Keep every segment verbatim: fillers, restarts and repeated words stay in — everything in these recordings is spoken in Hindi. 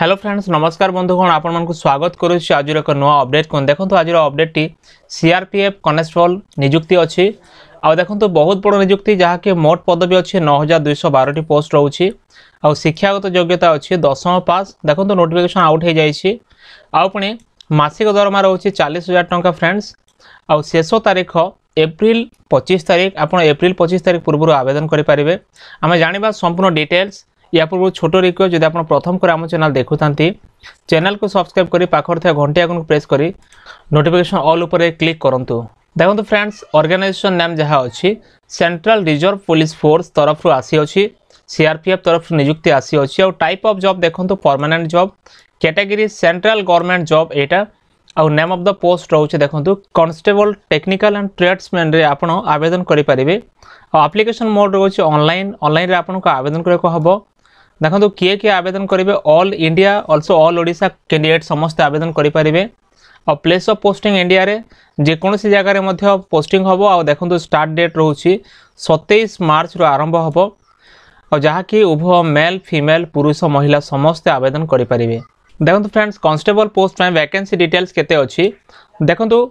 हेलो फ्रेंड्स नमस्कार बंधुगण आपण मानकु स्वागत करूछि आज एक नवा अपडेट को देखो। तो आज अपडेट टी सीआरपीएफ कनेस्टेबल नियुक्ति अछि आ देखो तो बहुत बड़ नियुक्ति जहाँ कि मोट पदवी अच्छे नौ हजार दुई सौ बारह पोस्ट रोचे आ शिक्षागत योग्यता अच्छी दशम पास। देखो तो नोटिफिकेशन आउट हो जाए आउपे मासिक दरमा रोचे चालीस हजार टंका फ्रेंड्स आ शेष तारीख एप्रिल पचिश तारीख आप एप्रिल पचिश तारीख पूर्व आवेदन करेंगे। आम जाना संपूर्ण डिटेल्स या पूर्व छोटो रिक्वेस्ट जब आप प्रथम कर आम चैनल देखु चैनल को सब्सक्राइब करी पाखर थे घंटे आइकन प्रेस करी नोटिफिकेशन ऑल उपर क्लिक करूँ। देखो फ्रेंड्स ऑर्गेनाइजेशन नाम जहाँ अच्छी सेंट्रल रिजर्व पुलिस फोर्स तरफ आसी अच्छी सीआरपीएफ तरफ नियुक्ति आसी अच्छी। और टाइप ऑफ जॉब देखो तो permanent job category central government job एटा और नेम ऑफ द पोस्ट रोचे। देखो कॉन्स्टेबल टेक्निकल एंड ट्रेड्समैन आप आवेदन करेंगे और एप्लिकेशन मोड रोचे ऑनलाइन ऑनलाइन आपन आवेदन करके हम। देखो किए किए आवेदन करेंगे all India also all Odisha candidate समस्त आवेदन करेंगे और प्लेस ऑफ पोस्टिंग इंडिया रे जेकोसी से जगार मध्य पोस्टिंग हम। आ देखो स्टार्ट डेट रोचे सतैश मार्च रु आरंभ हम और जहाँकि उभय मेल फीमेल पुरुष महिला समस्ते आवेदन करेंगे। देखो फ्रेंड्स कॉन्स्टेबल पोस्ट में वैकेंसी डिटेल्स केते अछि। देखो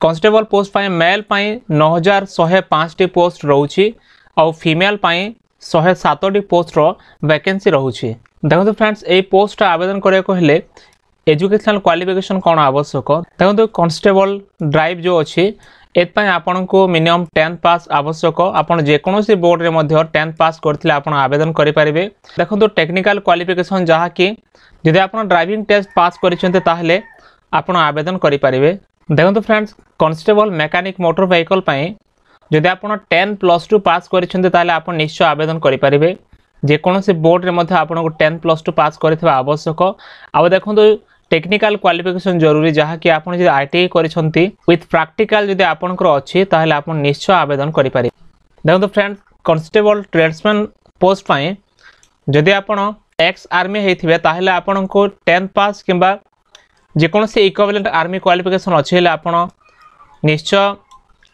कॉन्स्टेबल पोस्ट पर मेल नौ हजार शहे पाँच पोस्ट रोचे और फीमेल शहे सातटी पोस्ट वैकेंसी रोचे। देखो फ्रेंड्स ये पोस्ट आवेदन कराया एजुकेशनल क्वालिफिकेशन कौन आवश्यक। देखो कॉन्स्टेबल ड्राइव जो अच्छी एपाई आपण को मिनिमम टेन्थ पास आवश्यक। आपड़ जेकोसी बोर्ड में टेन्थ पास करते आप आवेदन करेंगे। देखो टेक्निकल क्वालिफिकेशन जहाँकि जदि आप ड्राइविंग टेस्ट पास करें आप आवेदन करेंगे। देखो friends constable mechanic motor vehicle पर जदि आप टेन प्लस टू पास कर निश्चय आवेदन करेंगे। जेकोसी बोर्ड में आपको टेन प्लस टू पास कर आवश्यक। आ देखो टेक्निकल क्वालिफिकेशन जरूरी जहाँकि आप आईटीआई विथ प्रैक्टिकल जब आपंकर अच्छी ताल आप निश्चय आवेदन करेंगे। देखो फ्रेंड्स कॉन्स्टेबल ट्रेड्समैन पोस्ट पर जदि आप एक्स आर्मी होते आपन को टेन्थ पास किंबा जेकोसी इक्विवेलेंट आर्मी क्वालिफिकेशन अच्छे आप निश्चय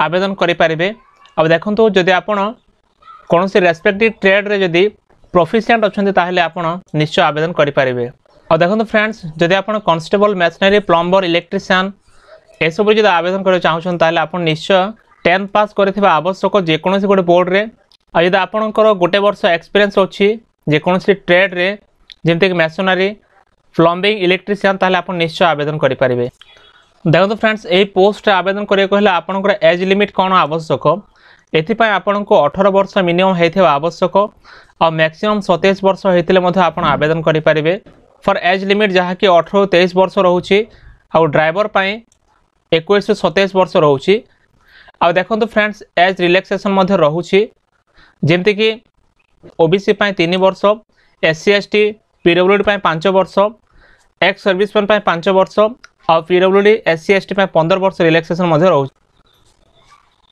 आवेदन करेंगे। अब देखो तो जदि आप कौन से रेस्पेक्टिव ट्रेड रे जदि प्रोफिशिएंट अच्छा आप निश्चय आवेदन करेंगे। और देखो फ्रेंड्स जदि आप कॉन्स्टेबल मेसनरी प्लम्बर इलेक्ट्रीशियन ए सब जब आवेदन करने चाहूँ आप निश्चय टेन्थ पास कर आवश्यक जेकोसी गोटे बोर्ड में। और जब आपंकर गोटे वर्ष एक्सपीरियंस अच्छी जेकोसी ट्रेड रे जमीक मेसनरी प्लम्बिंग इलेक्ट्रीशियन ताल आप निश्चय आवेदन करेंगे। देखो फ्रेंड्स यही पोस्ट आवेदन कराया आपंकर एज लिमिट कौन आवश्यक एपाई आपंक अठारह वर्ष मिनिमम होता आवश्यक और मैक्सिमम सतैश वर्ष होते आप आवेदन करेंगे। फॉर एज लिमिट जहाँकि अठारह तेईस वर्ष रोचे और ड्राइवर पर इक्कीस सतैश वर्ष रोचे। आ देखो फ्रेंड्स एज रिलैक्सेशन रोचे जमीक ओबीसी तीन वर्ष एससी एसटी पीडब्ल्यूडी पाँच वर्ष एक्स सर्विसमैन पाँच वर्ष और पीडब्ल्यूडी एससी एसटी पंद्रह वर्ष रिलैक्सेशन रोचे।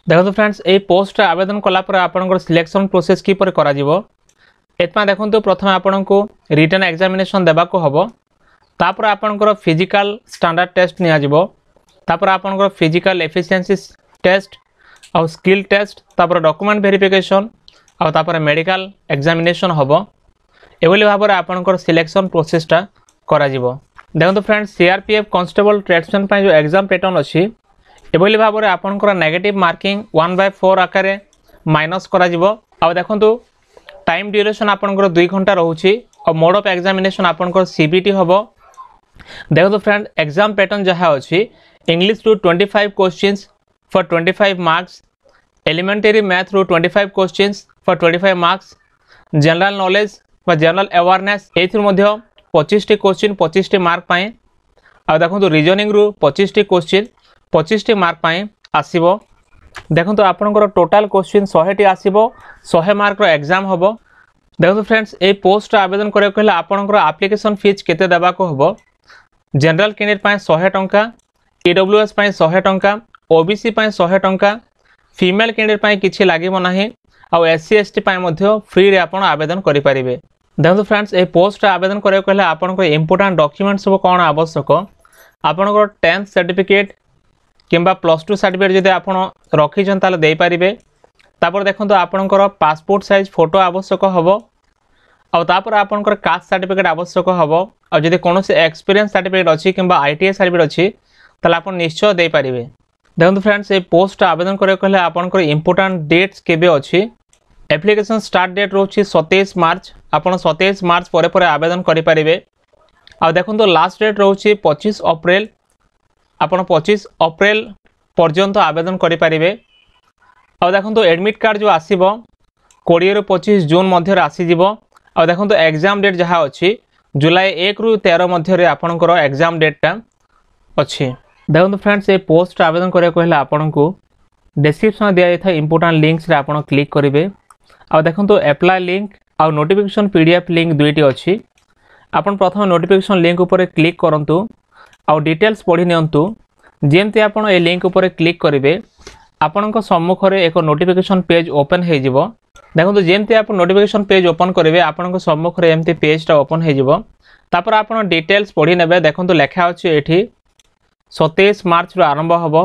देखो फ्रेंड्स ये पोस्ट आवेदन कलापर आपंकर सिलेक्शन प्रोसेस किपर करा जीवो। देखो तो प्रथम आपंको रिटर्न एग्जामिनेशन देवाको हबो तापर आपंकर फिजिकल स्टैंडर्ड टेस्ट निया जीवो तापर आपंकर फिजिकल एफिशिएंसी टेस्ट और स्किल टेस्ट तापर डॉक्यूमेंट वेरिफिकेशन और तापर मेडिकल एग्जामिनेशन हबो। एबोली भाबरे आपंकर सिलेक्शन प्रोसेसटा करा जीवो। देखो फ्रेंड्स सीआरपीएफ कॉन्स्टेबल ट्रेड्समैन पर जो एग्जाम पैटर्न अच्छी एभली भाव में आपंकर negative marking one by four आकार माइनस करा जीवो। आ देखो टाइम ड्यूरेशन आपंकर दुई घंटा रोचे और मोड ऑफ एग्जामिनेशन आपंकर सीबीटी हम। देखो फ्रेंड्स एग्जाम पैटर्न जहाँ अच्छी इंग्लीश रु twenty five questions for twenty five marks elementary math रु twenty five questions for twenty five marks general knowledge व जनरल अवेयरनेस ए पच्चीस टी क्वेश्चन पच्चीस टी मार्क पाए। आ देखो रिजनिंग रु पच्चीस टी क्वेश्चन पच्चीस टी मार्क पाए आसीबो। देखो आपनकर टोटल क्वेश्चन सौ टी आसीबो सौ मार्क रो एग्जाम हबो। देखो फ्रेंड्स ए पोस्ट आवेदन करे कहला आपनकर एप्लिकेशन फीस केते देबा को हबो। जनरल कैंडिडेट पाए सौ टंका ईडब्ल्यूएस पाए सौ टंका ओबीसी पाए सौ टंका फीमेल कैंडिडेट पाए किछि लागिबो नाही आ एससी एसटी पाए मध्य फ्री रे आपण आवेदन करि परिबे। देखो फ्रेंड्स ए पोस्ट आवेदन कराया कहले आपंकर इंपोर्टेंट डॉक्यूमेंट सब कौन आवश्यक आपंकर टेन्थ सर्टिफिकेट किंबा प्लस टू सर्टिफिकेट जब आप रखी दे पारे। तापर देखो आपंकर पासपोर्ट साइज फोटो आवश्यक हम और तापर आपंकर कास्ट सर्टिफिकेट आवश्यक हम और जब कौन से एक्सपीरियंस सर्टिफिकेट अच्छी कि आईटीआई सर्टिफिकेट अच्छी ताला आपन निश्चय दे पारिबे। देखो फ्रेंड्स ये पोस्ट आवेदन करय कहले आपनकर इंपोर्टेंट डेट्स केबे अछि। एप्लिकेशन स्टार्ट डेट रोछि सत्ताईस मार्च। आपन सत्ताईस मार्च परे परे आवेदन करि पारिबे। आ देखो तो लास्ट डेट रोछि पच्चीस अप्रैल। आपन पच्चीस अप्रैल पर्यंत आवेदन करि पारिबे। आ देखो तो एडमिट कार्ड जो आसीबो बीस रु पच्चीस जून मध्य आसी जिवो। आ देखो तो एग्जाम डेट जहा अछि जुलाई एक रु तेरह मध्य आपनकर एग्जाम डेटटा अच्छे। देखो फ्रेंड्स ये पोस्ट आवेदन करें कहला आपंक डिस्क्रिप्शन दि जाए इंपोर्टेंट लिंक्स आप क्लिक करेंगे। आ देखो तो एप्लाय लिंक आउ नोटिफिकेशन पीडीएफ लिंक दुईटी अच्छी। आपन प्रथम नोटिफिकेशन लिंक उपर क्लिक करूँ आउ डिटेल्स पढ़ी नियंतु। जेमती आपन ए लिंक उपर क्लिक करेंगे आपंक सम्मुख रे एक नोटिफिकेशन पेज ओपन हो। देखो जेमती आप नोटिफिकेशन पेज ओपन करेंगे आपन सम्मुख रे एमती पेजटा ओपन होपर आप डिटेल्स पढ़ी ने। देखो लेखा अच्छे ये सतैश मार्च आरंभ हम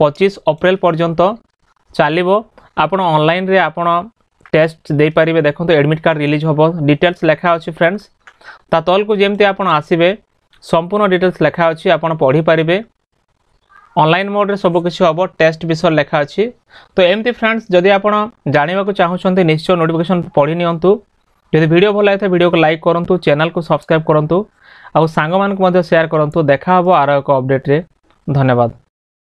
पच्चीस अप्रैल पर्यंत चलो। आपड़ ऑनलाइन रे आपन टेस्ट दे पारिबे। देखो तो एडमिट कार्ड रिलीज हम डिटेल्स लेखा अच्छे फ्रेंड्स। ता तल को जमती आपन आसबे संपूर्ण डिटेल्स लेखा अच्छे आपन पढ़ी पारिबे। ऑनलाइन मोड रे सब किसी हम टेस्ट विषय लेखा अच्छे। तो एमती फ्रेंड्स जदि आपन जानिबाकू चाहूँ निश्चय नोटिफिकेशन पढ़ी नियंतु। जदि वीडियो भल लगे वीडियो को लाइक करूँ, चैनल को सब्सक्राइब करूँ, आउ सांग मानक सेयार करूँ। देखा हबो आर एक अपडेट रे। धन्यवाद।